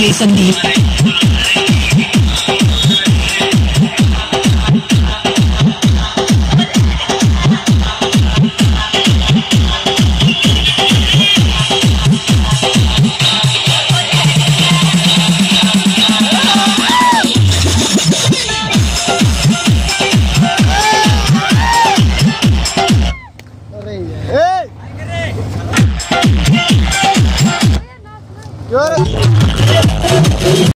DJ Sandeep.